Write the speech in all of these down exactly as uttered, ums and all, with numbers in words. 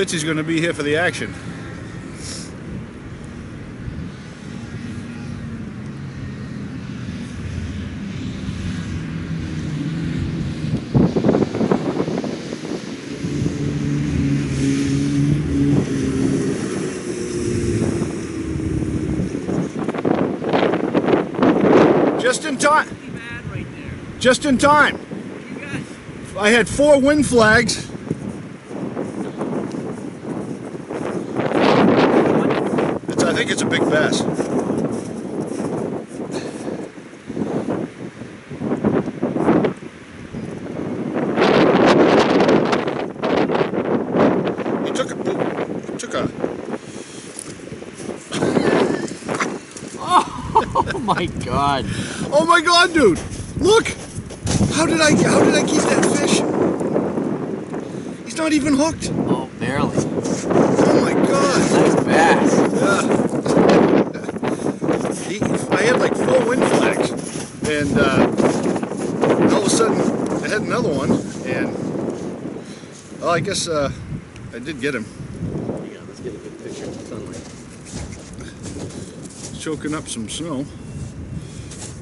Fitsy's going to be here for the action. Just in time. Right there. Just in time. I had four wind flags. It's, I think it's a big bass. He took a. He took a. Oh my God. Oh my God, dude! Look! How did I how did I keep that fish? He's not even hooked. Oh, barely. Oh my God. That's bass. Yeah. He, I had like four wind flags, and uh, all of a sudden I had another one, and well, I guess uh, I did get him. Yeah, let's get a good picture of the sunlight. Choking up some snow.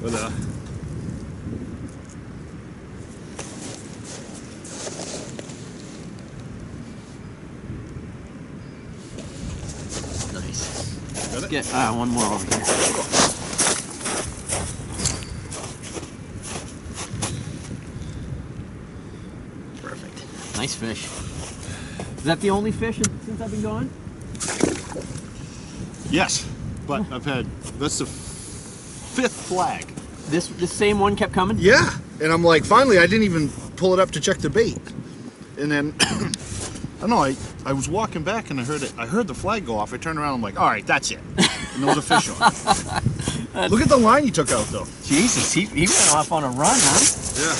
But uh, nice. Let's get uh, one more over here. Perfect. Nice fish. Is that the only fish since I've been gone? Yes, but I've had that's the. fifth flag. This the same one kept coming? Yeah. And I'm like, finally, I didn't even pull it up to check the bait. And then, I don't know, I, I was walking back and I heard it. I heard the flag go off. I turned around and I'm like, all right, that's it. And there was a fish on it. Look at the line he took out, though. Jesus, he, he went off on a run, huh? Yeah.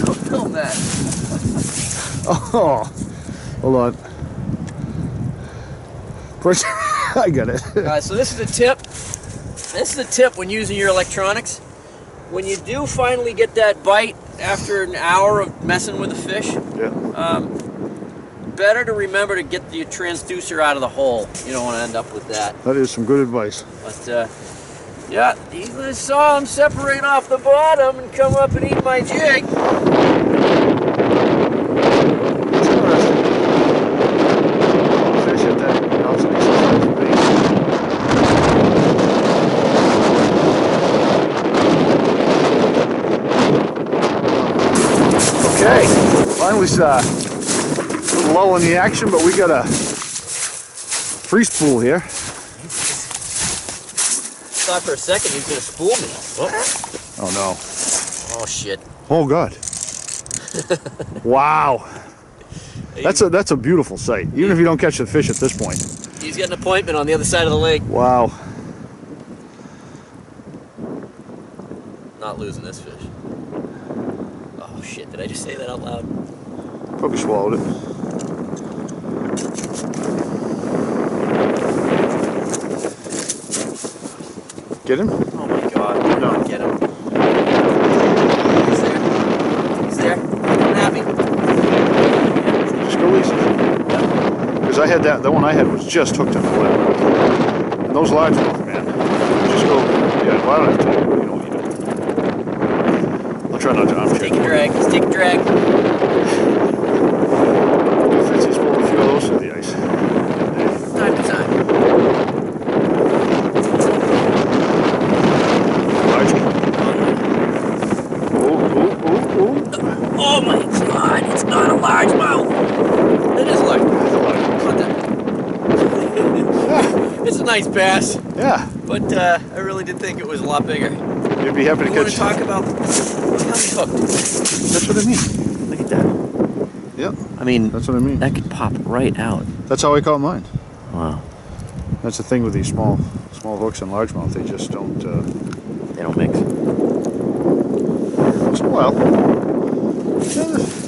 Don't film that. Oh, hold on. Push. I got it. All right, so this is a tip. This is a tip when using your electronics. When you do finally get that bite after an hour of messing with the fish, yeah. um, better to remember to get the transducer out of the hole. You don't want to end up with that. That is some good advice. But uh, yeah, I saw him separate off the bottom and come up and eat my jig. Finally, uh, a little low in the action, but we got a free spool here. I thought for a second he was going to spool me. Oh. Oh no. Oh shit. Oh God. Wow. That's a, that's a beautiful sight, even if you don't catch the fish at this point. He's got an appointment on the other side of the lake. Wow. Not losing this fish. Oh shit, did I just say that out loud? Probably swallowed it. Get him? Oh my God. No. Get him. He's there. He's there. I'm happy. Just go easy. Because I had that, the one I had was just hooked in the lip. And those large ones, man. Just go, yeah, well, I don't have to. You know, you don't. I'll try not to armchair. Stick drag. Stick drag. Oh my God, it's not a largemouth. It is large. It's a largemouth. It's a nice bass. Yeah. But uh, I really did think it was a lot bigger. You'd be happy to catch. You want to talk about how he hooked? That's what I mean. Look at that. Yep. I mean, that's what I mean. That could pop right out. That's how I caught mine. Wow. That's the thing with these small, small hooks and largemouth. They just don't. Uh, they don't mix. Well.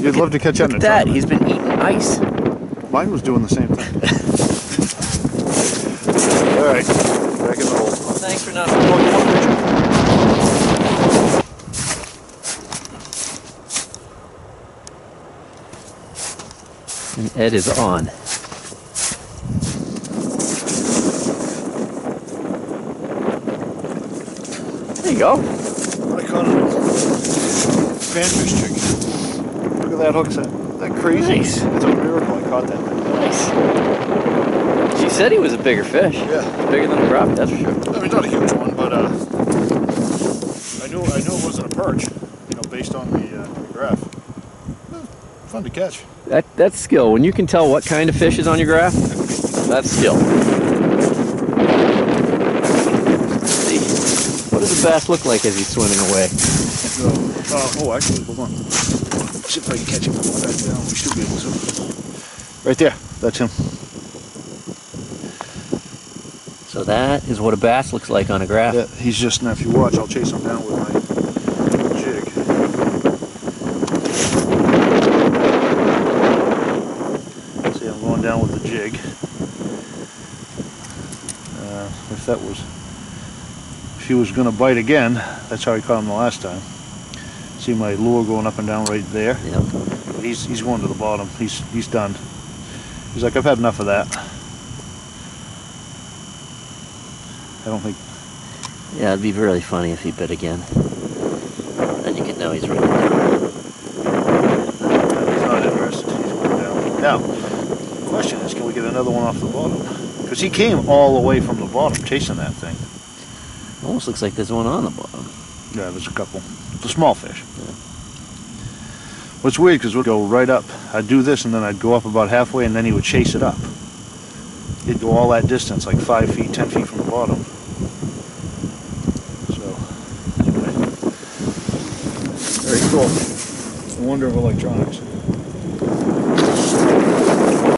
You'd love to catch up to that. He's been eating ice. Mine was doing the same thing. All right, back in the hole. Thanks for nothing. And Ed is on. There you go. I caught a vanfish chicken. Look at that hook set. Isn't that crazy? Nice. It's a miracle I caught that thing. Nice. She said he was a bigger fish. Yeah. Bigger than a prop, that's for sure. I mean, not a huge one, but uh, I knew I knew it wasn't a perch. You know, based on the, uh, the graph. Fun to catch. That that's skill. When you can tell what kind of fish is on your graph, that's skill. Let's see, what does a bass look like as he's swimming away? So, uh, oh, actually, hold on. Let's see if I can catch him back down. We should be able to. Right there. That's him. So that is what a bass looks like on a graph. Yeah, he's just now. If you watch, I'll chase him down with my. That was, if he was going to bite again, that's how he caught him the last time. See my lure going up and down right there? Yep. But he's, he's going to the bottom. He's, he's done. He's like, I've had enough of that. I don't think... Yeah, it'd be really funny if he bit again. Then you can know he's really down. He's not interested. He's going down. Now, the question is, can we get another one off the bottom? Because he came all the way from the bottom chasing that thing. Almost looks like there's one on the bottom. Yeah, there's a couple. It's a small fish. Yeah. What's weird, because we'd go right up. I'd do this, and then I'd go up about halfway, and then he would chase it up. He'd go all that distance, like five feet, ten feet from the bottom. So, anyway. Very cool. I wonder if electronics.